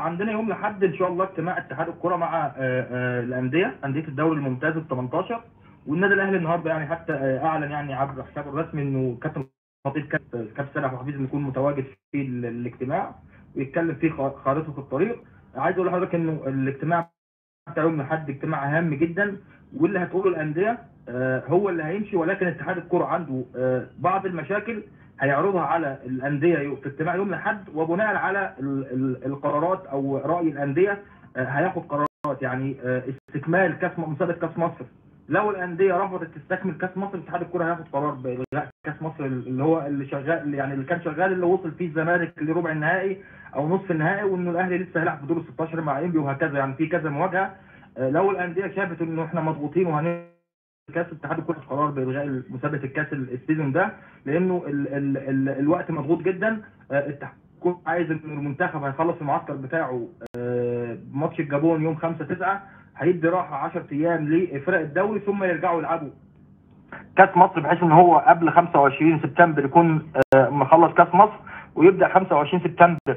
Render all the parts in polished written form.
عندنا يوم لحد ان شاء الله اجتماع اتحاد الكره مع انديه الدوري الممتاز ال 18 والنادي الاهلي النهارده يعني حتى اعلن يعني عبر حسابه الرسمي انه كابتن ماطير كابتن صلاح وحفيظ انه يكون متواجد في الاجتماع ويتكلم فيه خارطه الطريق. عايز اقول لحضرتك انه الاجتماع بتاع يوم لحد اجتماع هام جدا واللي هتقوله الانديه هو اللي هيمشي، ولكن اتحاد الكره عنده بعض المشاكل هيعرضها على الانديه في اجتماع يوم الاحد، وبناء على القرارات او راي الانديه هياخد قرارات. يعني استكمال مسابقه كاس مصر، لو الانديه رفضت تستكمل كاس مصر اتحاد الكره هياخد قرار بالغاء كاس مصر اللي هو اللي شغال، يعني اللي كان شغال اللي وصل فيه الزمالك لربع النهائي او نصف النهائي، وانه الاهلي لسه هيلعب في دور ال 16 مع انبي وهكذا، يعني في كذا مواجهه. لو الانديه شافت انه احنا مضغوطين وهنعمل كاس اتحاد الكره قرار بالغاء مسابقه الكاس السيزون ده، لانه ال الوقت مضغوط جدا. التحكم عايز ان المنتخب هيخلص المعسكر بتاعه ماتش الجابون يوم 5/9، هيدي راحه 10 ايام لفرق الدوري ثم يرجعوا يلعبوا كاس مصر، بحيث ان هو قبل 25 سبتمبر يكون مخلص كاس مصر ويبدا 25 سبتمبر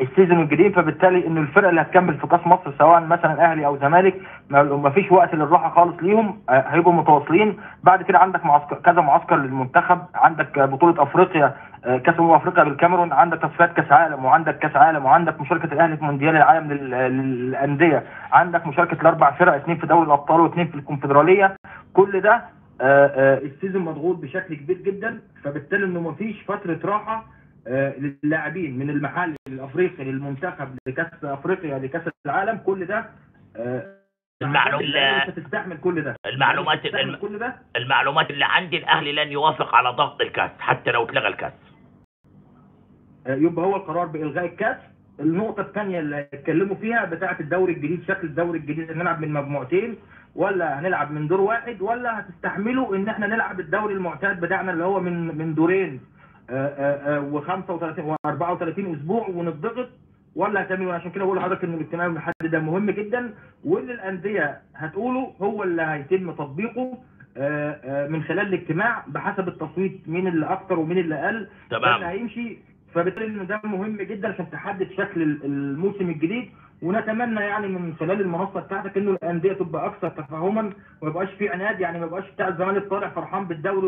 السيزون الجديد. فبالتالي ان الفرق اللي هتكمل في كاس مصر سواء مثلا اهلي او زمالك ما فيش وقت للراحه خالص ليهم، هيبقوا متواصلين. بعد كده عندك معسكر كذا معسكر للمنتخب، عندك بطوله افريقيا كاس امم افريقيا بالكاميرون، عندك تصفيات كاس عالم، وعندك كاس عالم، وعندك مشاركه الاهلي في مونديال العالم للانديه، عندك مشاركه الاربع فرق، 2 في دوري الابطال و2 في الكونفدراليه. كل ده السيزون مضغوط بشكل كبير جدا، فبالتالي انه ما فيش فتره راحه للاعبين من المحل الافريقي للمنتخب لكاس افريقيا لكاس العالم. كل ده المعلومات اللي عندي الاهلي لن يوافق على ضغط الكاس حتى لو اتلغى الكاس، يبقى هو القرار بالغاء الكاس. النقطه الثانيه اللي اتكلموا فيها بتاعه الدوري الجديد، شكل الدوري الجديد، هنلعب من مجموعتين ولا هنلعب من دور واحد، ولا هتستحملوا ان احنا نلعب الدوري المعتاد بتاعنا اللي هو من دورين و35 و34 اسبوع ونضغط، ولا هتعملوا. عشان كده بقول لحضرتك ان الاجتماع لحد ده مهم جدا، واللي الانديه هتقوله هو اللي هيتم تطبيقه من خلال الاجتماع بحسب التصويت، مين اللي اكتر ومين اللي اقل اللي هيمشي. فبالتالي ان ده مهم جدا عشان تحدد شكل الموسم الجديد، ونتمنى يعني من خلال المنصه بتاعتك انه الانديه تبقى اكثر تفاهما وما يبقاش في عناد، يعني ما يبقاش بتاع الزمالك طالع فرحان بالدوري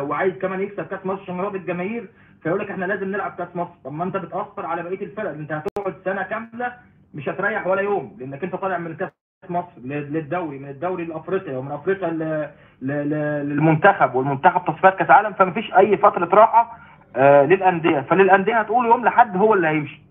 وعايز كمان يكسب كاس مصر عشان يراضي الجماهير، فيقول لك احنا لازم نلعب كاس مصر. طب ما انت بتاثر على بقيه الفرق، انت هتقعد سنه كامله مش هتريح ولا يوم، لانك انت طالع من كاس مصر للدوري، من الدوري الافريقي ومن افريقيا للمنتخب، والمنتخب تصفيات كاس عالم، فما فيش اي فتره راحه للانديه. فللانديه هتقول يوم لحد هو اللي هيمشي.